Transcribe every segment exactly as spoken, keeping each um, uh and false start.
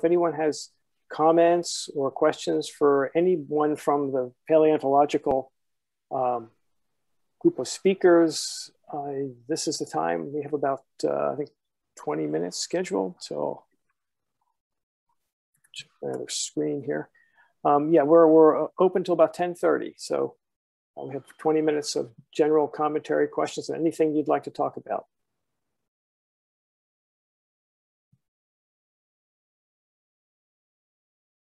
If anyone has comments or questions for anyone from the paleontological um, group of speakers, uh, this is the time. We have about, uh, I think, twenty minutes scheduled. So just another screen here. Um, yeah, we're, we're open till about ten thirty. So uh, we have twenty minutes of general commentary, questions, and anything you'd like to talk about.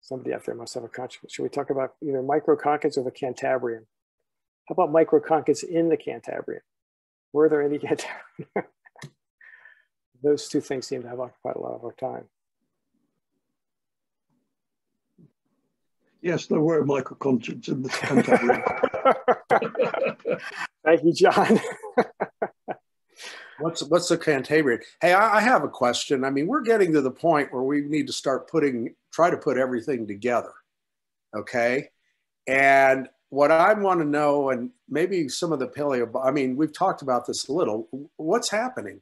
Somebody out there must have a concept. Should we talk about either microconchids or the Cantabrian? How about microconchids in the Cantabrian? Were there any Cantabrian? Those two things seem to have occupied a lot of our time. Yes, there were microconchids in the Cantabrian. Thank you, John. What's, what's the Cantabrian? Hey, I, I have a question. I mean, we're getting to the point where we need to start putting, try to put everything together, okay? And what I want to know, and maybe some of the paleo, I mean, we've talked about this a little, what's happening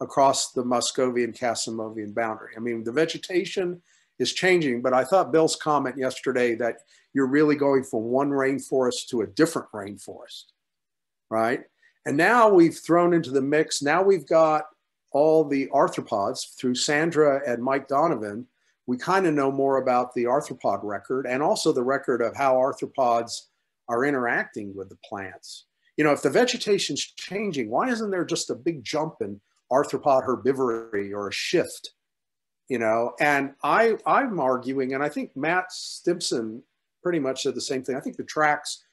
across the Muscovian-Casimovian boundary? I mean, the vegetation is changing, but I thought Bill's comment yesterday that you're really going from one rainforest to a different rainforest, right? And now we've thrown into the mix, now we've got all the arthropods through Sandra and Mike Donovan. We kind of know more about the arthropod record and also the record of how arthropods are interacting with the plants. You know, if the vegetation's changing, why isn't there just a big jump in arthropod herbivory or a shift, you know? And I, I'm arguing, and I think Matt Stimson pretty much said the same thing. I think the tracks,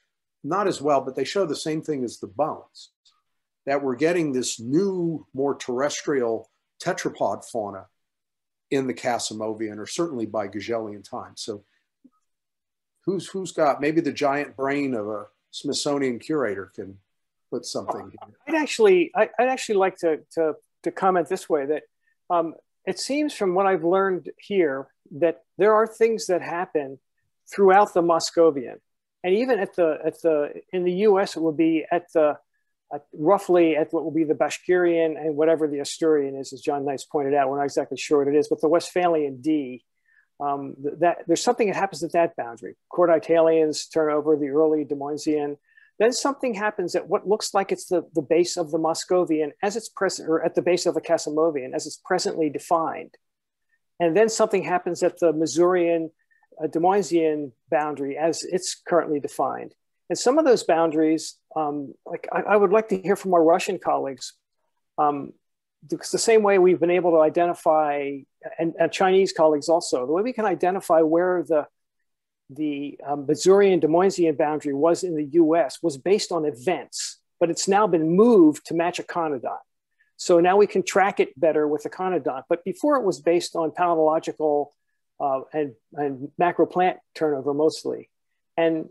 not as well, but they show the same thing as the bones, that we're getting this new, more terrestrial tetrapod fauna in the Casimovian, or certainly by Gzhelian time. So who's, who's got, maybe the giant brain of a Smithsonian curator can put something here. I'd actually, I'd actually like to, to, to comment this way, that um, it seems from what I've learned here, that there are things that happen throughout the Muscovian. And even at the, at the, in the U S, it will be at the, at roughly at what will be the Bashkirian and whatever the Asturian is, as John Knights pointed out. We're not exactly sure what it is, but the Westphalian D, um, that, there's something that happens at that boundary. Cordaitalians turn over the early Des Moinesian. Then something happens at what looks like it's the, the base of the Muscovian as it's present, or at the base of the Casimovian as it's presently defined. And then something happens at the Missourian a Des Moinesian boundary as it's currently defined. And some of those boundaries, um, like I, I would like to hear from our Russian colleagues, um, because the same way we've been able to identify, and, and Chinese colleagues also, the way we can identify where the, the um, Missourian Des Moinesian boundary was in the U S was based on events, but it's now been moved to match a conodont. So now we can track it better with a conodont, but before it was based on palynological Uh, and, and macro plant turnover mostly. And,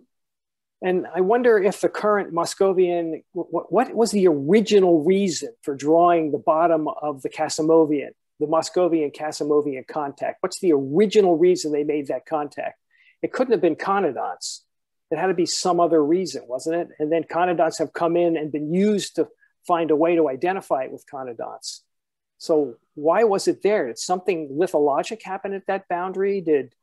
and I wonder if the current Muscovian, what, what was the original reason for drawing the bottom of the Casimovian, the Muscovian-Casimovian contact? What's the original reason they made that contact? It couldn't have been conodonts. It had to be some other reason, wasn't it? And then conodonts have come in and been used to find a way to identify it with conodonts. So why was it there? Did something lithologic happen at that boundary? Did,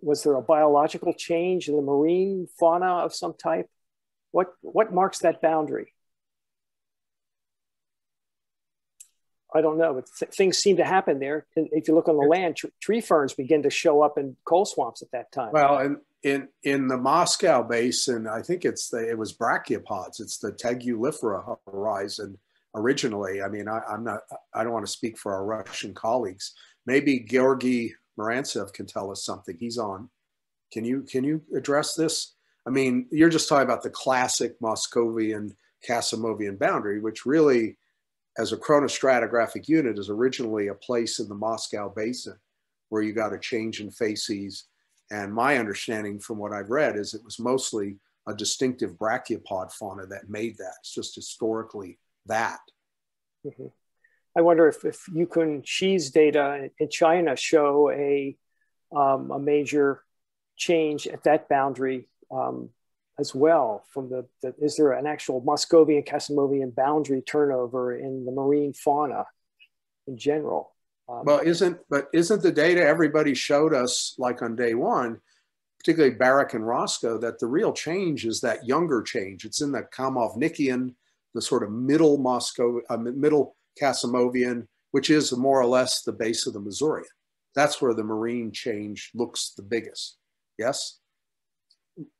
was there a biological change in the marine fauna of some type? What, what marks that boundary? I don't know, but th things seem to happen there. And if you look on the land, tr tree ferns begin to show up in coal swamps at that time. Well, in, in, in the Moscow Basin, I think it's the, it was brachiopods. It's the Tegulifera horizon. Originally, I mean, I, I'm not, I don't want to speak for our Russian colleagues. Maybe Georgy Morantsev can tell us something. He's on. Can you, can you address this? I mean, you're just talking about the classic Muscovian-Casimovian boundary, which really, as a chronostratigraphic unit, is originally a place in the Moscow Basin where you got a change in facies. And my understanding from what I've read is it was mostly a distinctive brachiopod fauna that made that. It's just historically that. Mm-hmm. I wonder if, if Yukun Shi's data in China show a, um, a major change at that boundary um, as well. From the, the, is there an actual Muscovian-Casimovian boundary turnover in the marine fauna in general? Um, well, isn't but isn't the data everybody showed us, like on day one, particularly Barrick and Roscoe, that the real change is that younger change? It's in the Kamovnikian, the sort of middle Moscow, uh, middle Casimovian, which is more or less the base of the Missourian. That's where the marine change looks the biggest. Yes?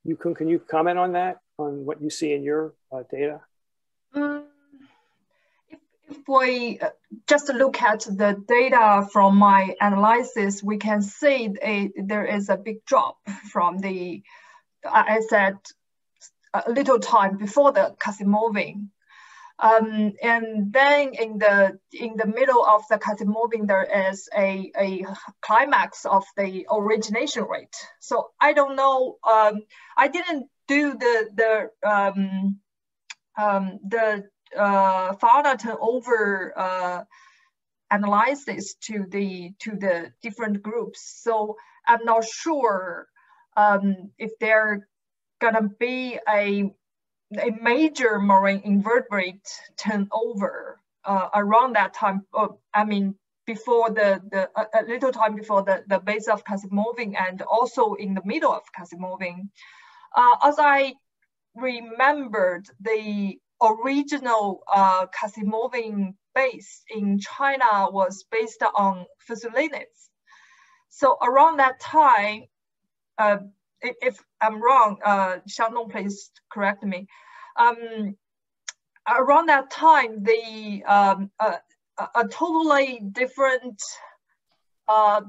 You can, can you comment on that, on what you see in your uh, data? Um, if, if we just look at the data from my analysis, we can see a, there is a big drop from the, I said, a little time before the Casimovian. Um, and then in the in the middle of the Casimovian, there is a, a climax of the origination rate. So I don't know. Um, I didn't do the the um, um, the uh, fauna turnover uh, analysis to the to the different groups. So I'm not sure um, if they're gonna be a a major marine invertebrate turnover uh, around that time. Oh, I mean, before the, the a, a little time before the, the base of Casimovian and also in the middle of Casimovian. Uh, as I remembered, the original uh, Casimovian base in China was based on fusulinids. So around that time, uh, if I'm wrong, uh, Shandong, please correct me. Um, around that time, the um, uh, a, a totally different uh,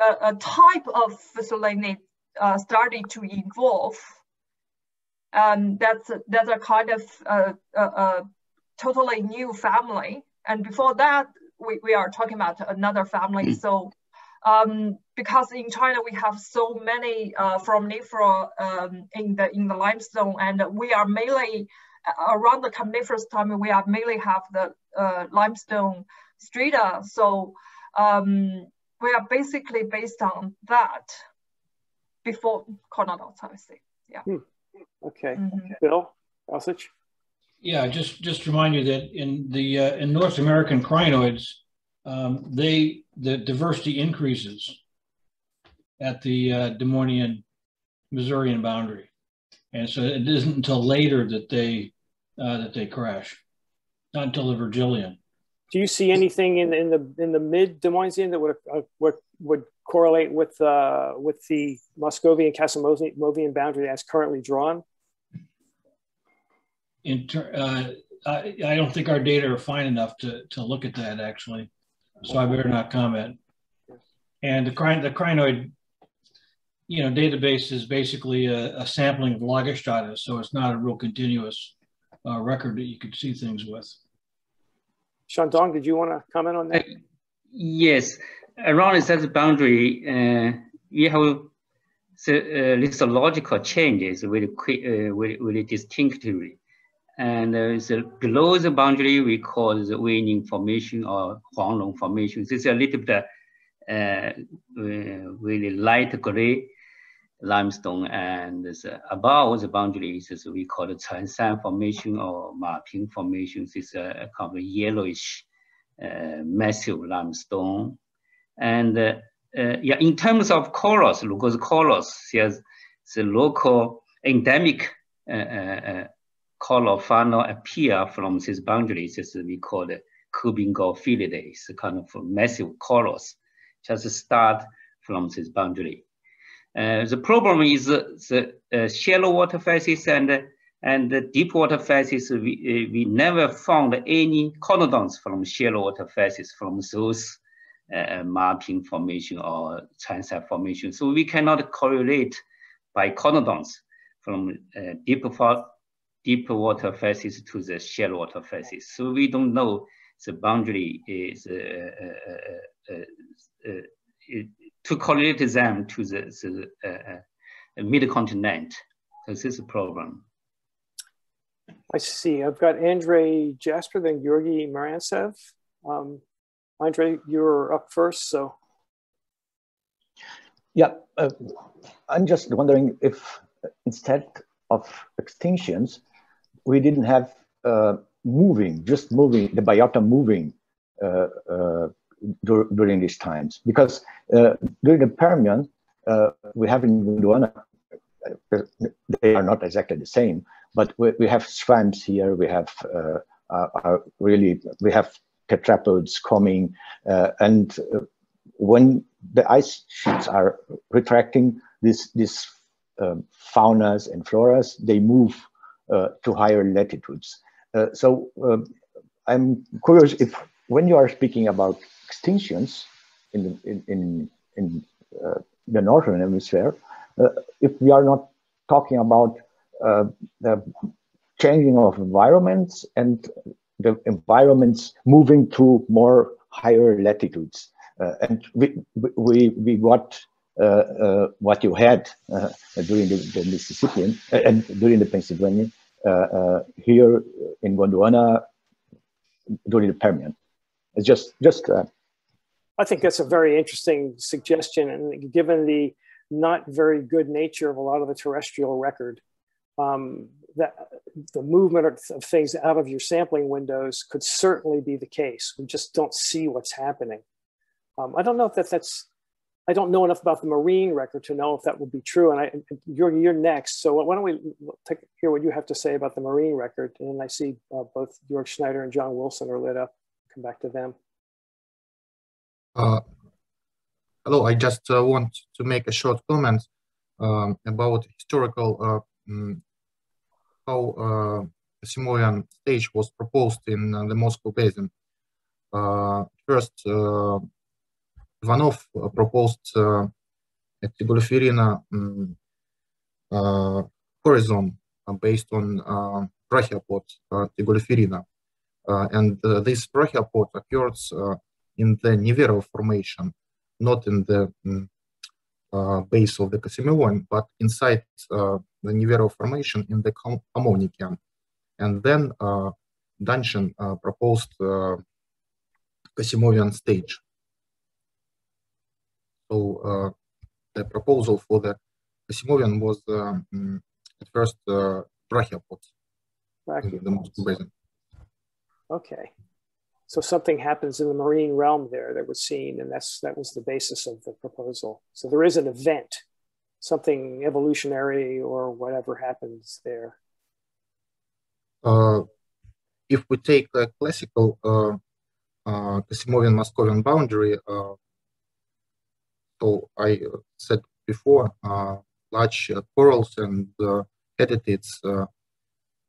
a, a type of fusulinid uh, started to evolve. Um, that's a, that's a kind of uh, a, a totally new family. And before that, we, we are talking about another family. So. Um, because in China we have so many uh, Foraminifera um, in the in the limestone, and we are mainly around the Carboniferous time. We are mainly have the uh, limestone strata, so um, we are basically based on that before Conodont, I say. Yeah. Hmm. Okay. Mm-hmm. Bill Ausich. Yeah, just just to remind you that in the uh, in North American crinoids. Um, they, the diversity increases at the uh, Des Moinesian, Missourian boundary. And so it isn't until later that they, uh, that they crash, not until the Virgilian. Do you see anything in, in the, in the mid Des Moinesian that would, uh, would, would correlate with, uh, with the Muscovian-Casimovian boundary as currently drawn? In uh, I, I don't think our data are fine enough to, to look at that, actually. So I better not comment. And the, crin the crinoid, you know, database is basically a, a sampling of Lagerstrata, so it's not a real continuous uh, record that you could see things with. Shandong, did you want to comment on that? Uh, yes, around the set boundary, uh, you have the uh, lithological changes really quick, uh, really, really distinctively. And uh, so below the boundary, we call the Weining Formation or Huanglong Formation. This is a little bit uh, uh, really light gray limestone. And the, above the boundary, is we call the Chanshan Formation or Maping Formation. This is a kind of yellowish, uh, massive limestone. And uh, uh, yeah, in terms of corals, look at the corals, there's the local endemic uh, uh, color funnel appear from this boundary. This we call the Cubingofilidae, kind of massive corals, just start from this boundary. Uh, the problem is the, the uh, shallow water facies and, and the deep water facies, we, uh, we never found any conodonts from shallow water facies from those uh, mapping formation or transect formation. So we cannot correlate by conodonts from uh, deep water deep water facies to the shallow water facies. So we don't know the boundary is uh, uh, uh, uh, uh, to correlate them to the, the uh, mid-continent. So this is a problem. I see. I've got Andre Jasper, then Georgy Morantsev. Um, Andre, you're up first, so. Yeah, uh, I'm just wondering if instead of extinctions, we didn't have uh, moving, just moving, the biota moving uh, uh, dur during these times, because uh, during the Permian, uh, we have in Gondwana, they are not exactly the same, but we, we have swamps here, we have uh, are, are really, we have tetrapods coming, uh, and uh, when the ice sheets are retracting, this, this um, faunas and floras, they move uh, to higher latitudes. Uh, so uh, I'm curious if, when you are speaking about extinctions in the, in, in, in uh, the northern hemisphere, uh, if we are not talking about uh, the changing of environments and the environments moving to more higher latitudes. Uh, and we, we, we got uh, uh, what you had uh, during the, the Mississippian uh, and during the Pennsylvanian uh, uh, here in Gondwana during the Permian. It's just, just. Uh, I think that's a very interesting suggestion, and given the not very good nature of a lot of the terrestrial record, um, that the movement of things out of your sampling windows could certainly be the case. We just don't see what's happening. Um, I don't know if that, that's, I don't know enough about the marine record to know if that would be true. And I, you're, you're next, so why don't we take, hear what you have to say about the marine record? And I see uh, both Georg Schneider and John Wilson are lit up. Come back to them. Uh, hello, I just uh, want to make a short comment um, about historical uh, um, how uh, the Casimovian stage was proposed in uh, the Moscow Basin. Uh, first, uh, Ivanov uh, proposed uh, a Tegulifera um, uh, horizon uh, based on uh, brachiopod uh, Tegulifera, uh, and uh, this brachiopod occurs uh, in the Nivero formation, not in the um, uh, base of the Casimovian, but inside uh, the Nivero formation in the Kamovnikian. And then uh, Duncan uh, proposed uh, Casimovian stage. So uh, the proposal for the Casimovian was uh, um, at first uh, brachiopod in the Moscow Basin. Okay, so something happens in the marine realm there that was seen, and that's that was the basis of the proposal. So there is an event, something evolutionary or whatever happens there. Uh, if we take the classical uh, uh, Casimovian-Muscovian boundary. Uh, So I said before, uh, large uh, corals and uh, editids, uh,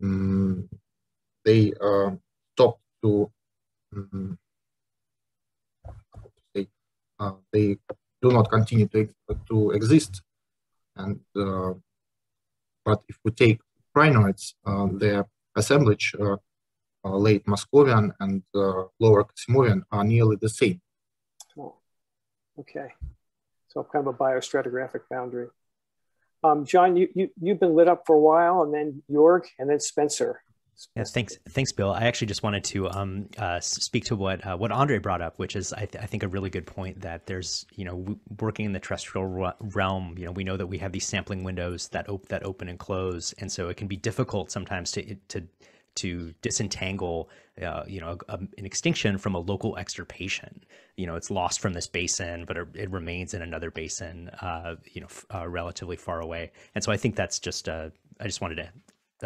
um, they uh, stop to, um, they, uh, they do not continue to, to exist. And, uh, but if we take crinoids, uh, their assemblage, uh, uh, late Muscovian and uh, lower Casimovian are nearly the same. Oh, okay. So kind of a biostratigraphic boundary. Um, John, you, you, you've been lit up for a while, and then Jorg, and then Spencer. Spencer. Yeah, thanks, thanks, Bill. I actually just wanted to um, uh, speak to what uh, what Andre brought up, which is, I, th I think, a really good point that there's, you know, w working in the terrestrial re realm, you know, we know that we have these sampling windows that, op that open and close, and so it can be difficult sometimes to, to, to disentangle, uh, you know, a, a, an extinction from a local extirpation. You know, it's lost from this basin, but it, it remains in another basin, uh, you know, f uh, relatively far away. And so I think that's just, uh, I just wanted to,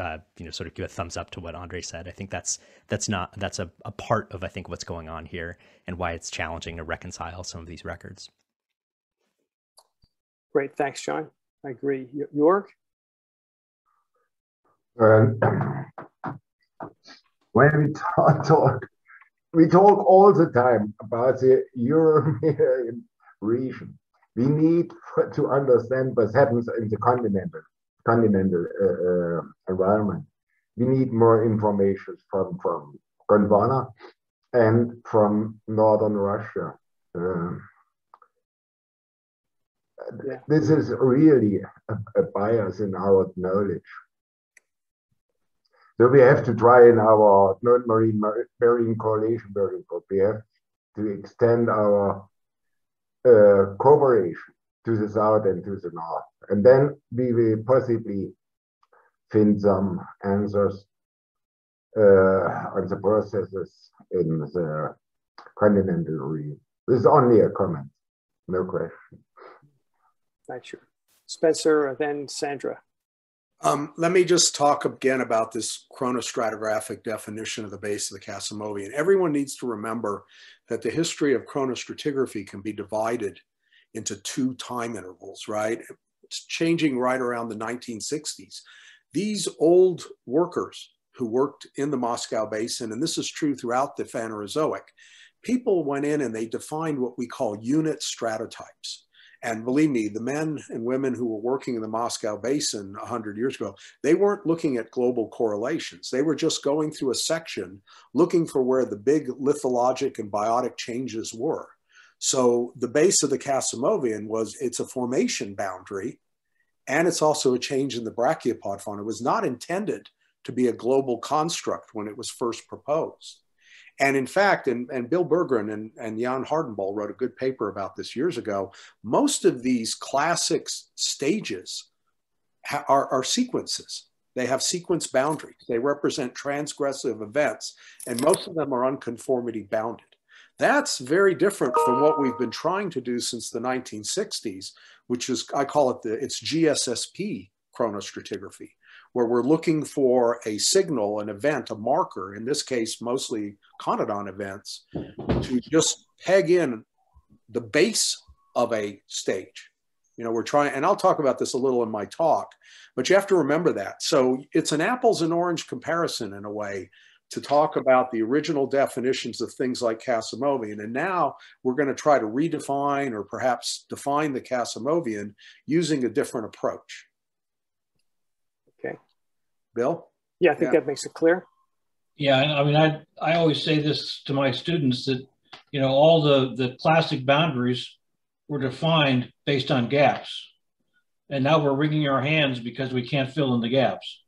uh, you know, sort of give a thumbs up to what Andre said. I think that's, that's not, that's a, a part of, I think, what's going on here and why it's challenging to reconcile some of these records. Great, thanks, John. I agree. Jorg? When we talk, talk, we talk all the time about the Euromerian region. We need to understand what happens in the continental, continental uh, environment. We need more information from, from Gondwana and from northern Russia. Uh, yeah. This is really a, a bias in our knowledge. So we have to try in our non-marine marine correlation variable, we have to extend our uh, cooperation to the south and to the north. And then we will possibly find some answers uh, on the processes in the continental region. It's only a comment, no question. Not sure. Spencer, and then Sandra. Um, let me just talk again about this chronostratigraphic definition of the base of the Casimovian. Everyone needs to remember that the history of chronostratigraphy can be divided into two time intervals, right? It's changing right around the nineteen sixties. These old workers who worked in the Moscow Basin, and this is true throughout the Phanerozoic, people went in and they defined what we call unit stratotypes. And believe me, the men and women who were working in the Moscow Basin a hundred years ago, they weren't looking at global correlations. They were just going through a section looking for where the big lithologic and biotic changes were. So the base of the Casimovian was, it's a formation boundary, and it's also a change in the brachiopod fauna. It was not intended to be a global construct when it was first proposed. And in fact, and, and Bill Berggren and, and Jan Hardenball wrote a good paper about this years ago, most of these classic stages are, are sequences. They have sequence boundaries. They represent transgressive events, and most of them are unconformity bounded. That's very different from what we've been trying to do since the nineteen sixties, which is, I call it the, it's G S S P chronostratigraphy, where we're looking for a signal, an event, a marker, in this case, mostly conodont events, to just peg in the base of a stage. You know, we're trying, and I'll talk about this a little in my talk, but you have to remember that. So it's an apples and oranges comparison in a way to talk about the original definitions of things like Casimovian. And now we're gonna try to redefine or perhaps define the Casimovian using a different approach. Bill? Yeah, I think yeah. that makes it clear. Yeah, I mean, I, I always say this to my students that, you know, all the, the classic boundaries were defined based on gaps. And now we're wringing our hands because we can't fill in the gaps.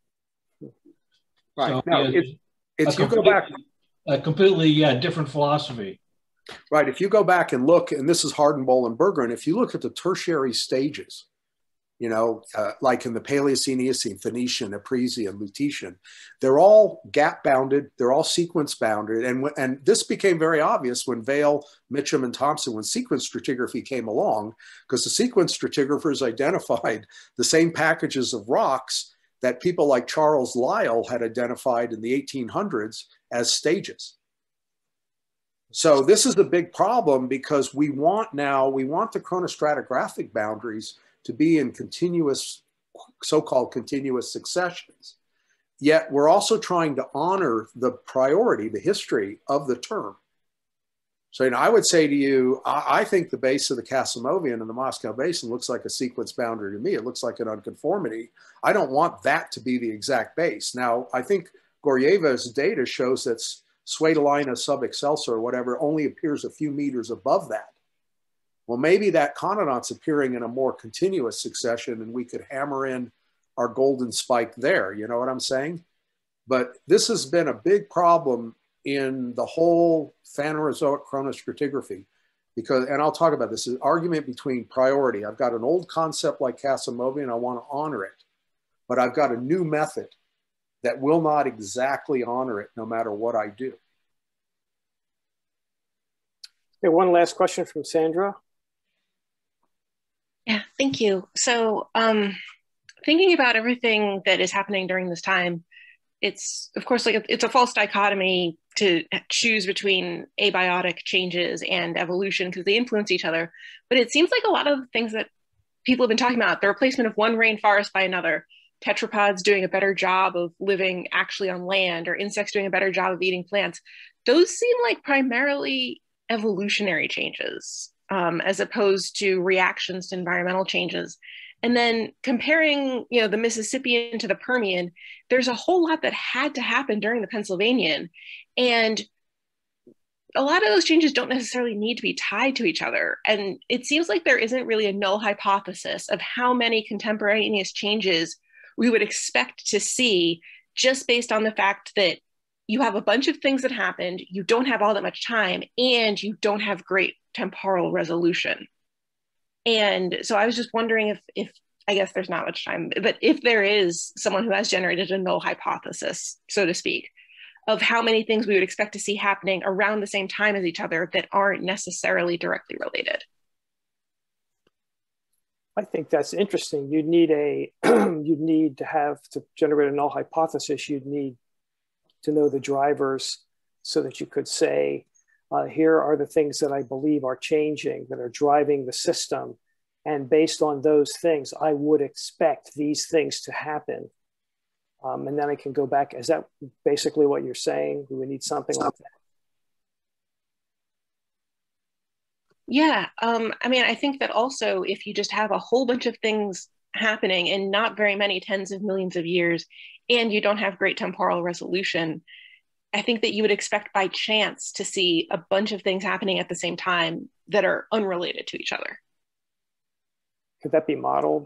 Right. So, now, yeah, it, it's, you go back. A completely yeah, different philosophy. Right. If you go back and look, and this is Hardenball and Berggren, if you look at the tertiary stages, you know, uh, like in the Paleocene, Eocene, Phoenician, Apresian, Lutetian, they're all gap-bounded, they're all sequence-bounded, and, and this became very obvious when Vail, Mitchum, and Thompson, when sequence stratigraphy came along, because the sequence stratigraphers identified the same packages of rocks that people like Charles Lyell had identified in the eighteen hundreds as stages. So this is the big problem, because we want now, we want the chronostratigraphic boundaries to be in continuous, so-called continuous successions. Yet we're also trying to honor the priority, the history of the term. So, you know, I would say to you, I, I think the base of the Casimovian and the Moscow Basin looks like a sequence boundary to me. It looks like an unconformity. I don't want that to be the exact base. Now, I think Goryeva's data shows that Suedelina subexcelsa or whatever only appears a few meters above that. Well, maybe that conodont's appearing in a more continuous succession, and we could hammer in our golden spike there. You know what I'm saying? But this has been a big problem in the whole Phanerozoic chronostratigraphy, because, and I'll talk about this, is argument between priority. I've got an old concept like Casimovian, I want to honor it, but I've got a new method that will not exactly honor it no matter what I do. Okay, one last question from Sandra. Yeah, thank you. So um, thinking about everything that is happening during this time, it's of course like a, it's a false dichotomy to choose between abiotic changes and evolution because they influence each other. But it seems like a lot of the things that people have been talking about, the replacement of one rainforest by another, tetrapods doing a better job of living actually on land, or insects doing a better job of eating plants, those seem like primarily evolutionary changes. Um, as opposed to reactions to environmental changes. And then comparing, you know, the Mississippian to the Permian, there's a whole lot that had to happen during the Pennsylvanian. And a lot of those changes don't necessarily need to be tied to each other. And it seems like there isn't really a null hypothesis of how many contemporaneous changes we would expect to see just based on the fact that you have a bunch of things that happened, you don't have all that much time, and you don't have great temporal resolution. And so I was just wondering if, if I guess there's not much time, but if there is someone who has generated a null hypothesis, so to speak, of how many things we would expect to see happening around the same time as each other that aren't necessarily directly related. I think that's interesting. You'd need a, you'd need to have to generate a null hypothesis. You'd need to know the drivers so that you could say, uh, here are the things that I believe are changing, that are driving the system. And based on those things, I would expect these things to happen. Um, and then I can go back. Is that basically what you're saying? We would need something like that. Yeah, um, I mean, I think that also if you just have a whole bunch of things happening in not very many tens of millions of years, and you don't have great temporal resolution, I think that you would expect by chance to see a bunch of things happening at the same time that are unrelated to each other. Could that be modeled?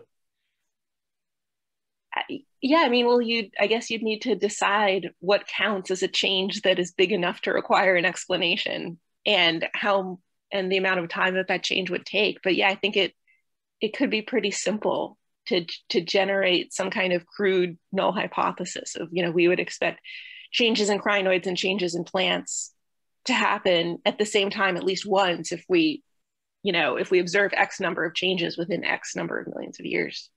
I, yeah, I mean, well, you I guess you'd need to decide what counts as a change that is big enough to require an explanation, and how and the amount of time that that change would take. But yeah, I think it it could be pretty simple to to generate some kind of crude null hypothesis of, you know, we would expect changes in crinoids and changes in plants to happen at the same time at least once if we, you know, if we observe X number of changes within X number of millions of years.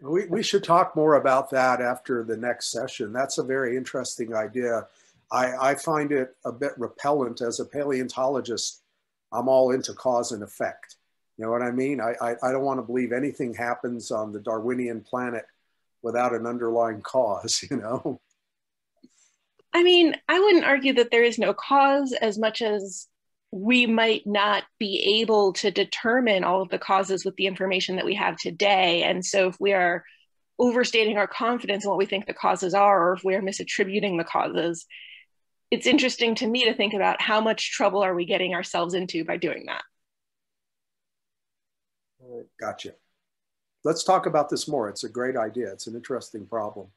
We, we should talk more about that after the next session. That's a very interesting idea. I, I find it a bit repellent as a paleontologist. I'm all into cause and effect. You know what I mean? I, I, I don't want to believe anything happens on the Darwinian planet without an underlying cause, you know? I mean, I wouldn't argue that there is no cause as much as we might not be able to determine all of the causes with the information that we have today. And so if we are overstating our confidence in what we think the causes are, or if we are misattributing the causes, it's interesting to me to think about how much trouble are we getting ourselves into by doing that. Gotcha. Let's talk about this more. It's a great idea. It's an interesting problem.